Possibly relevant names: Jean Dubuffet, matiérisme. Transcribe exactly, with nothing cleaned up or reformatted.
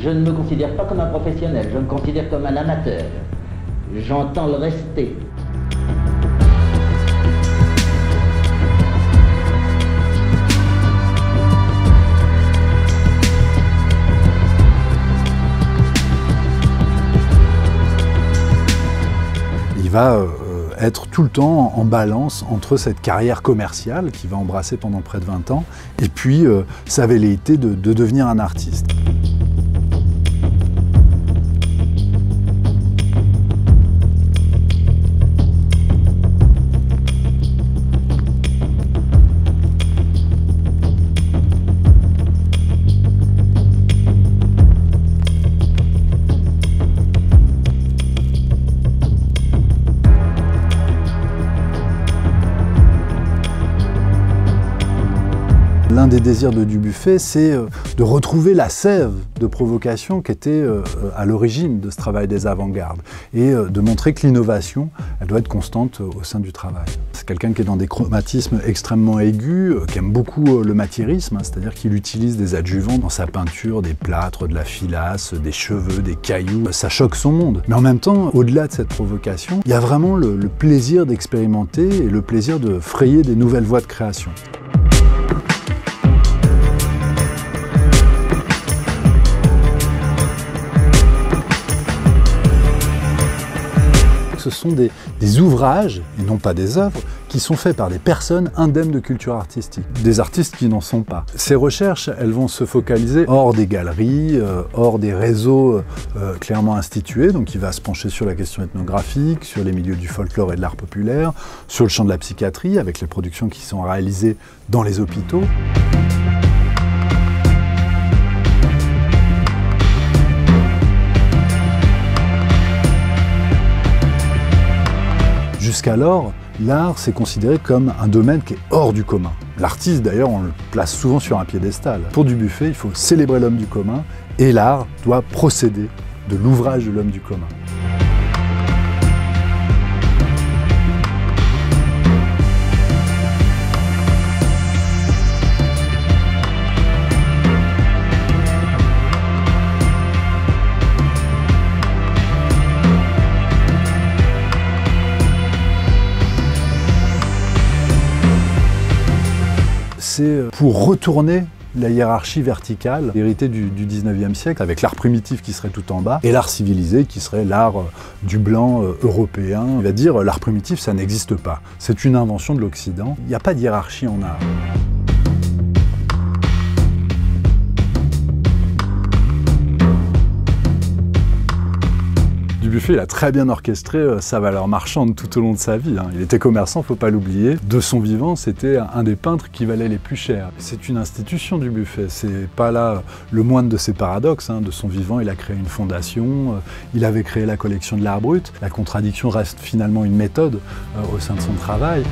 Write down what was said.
Je ne me considère pas comme un professionnel, je me considère comme un amateur. J'entends le rester. Il va euh, être tout le temps en balance entre cette carrière commerciale qui va embrasser pendant près de vingt ans et puis euh, sa velléité de, de devenir un artiste. L'un des désirs de Dubuffet, c'est de retrouver la sève de provocation qui était à l'origine de ce travail des avant-gardes et de montrer que l'innovation, elle doit être constante au sein du travail. C'est quelqu'un qui est dans des chromatismes extrêmement aigus, qui aime beaucoup le matiérisme, c'est-à-dire qu'il utilise des adjuvants dans sa peinture, des plâtres, de la filasse, des cheveux, des cailloux. Ça choque son monde. Mais en même temps, au-delà de cette provocation, il y a vraiment le, le plaisir d'expérimenter et le plaisir de frayer des nouvelles voies de création. Ce sont des, des ouvrages, et non pas des œuvres, qui sont faits par des personnes indemnes de culture artistique, des artistes qui n'en sont pas. Ces recherches, elles vont se focaliser hors des galeries, euh, hors des réseaux euh, clairement institués, donc il va se pencher sur la question ethnographique, sur les milieux du folklore et de l'art populaire, sur le champ de la psychiatrie, avec les productions qui sont réalisées dans les hôpitaux. Jusqu'alors, l'art s'est considéré comme un domaine qui est hors du commun. L'artiste, d'ailleurs, on le place souvent sur un piédestal. Pour Dubuffet, il faut célébrer l'homme du commun et l'art doit procéder de l'ouvrage de l'homme du commun. C'est pour retourner la hiérarchie verticale héritée du, du dix-neuvième siècle, avec l'art primitif qui serait tout en bas et l'art civilisé qui serait l'art du blanc européen. Il va dire l'art primitif, ça n'existe pas, c'est une invention de l'Occident, il n'y a pas de hiérarchie en art. Dubuffet, il a très bien orchestré sa valeur marchande tout au long de sa vie. Il était commerçant, faut pas l'oublier. De son vivant, c'était un des peintres qui valait les plus chers. C'est une institution, Dubuffet. C'est pas là le moindre de ses paradoxes. De son vivant, il a créé une fondation, il avait créé la collection de l'art brut. La contradiction reste finalement une méthode au sein de son travail.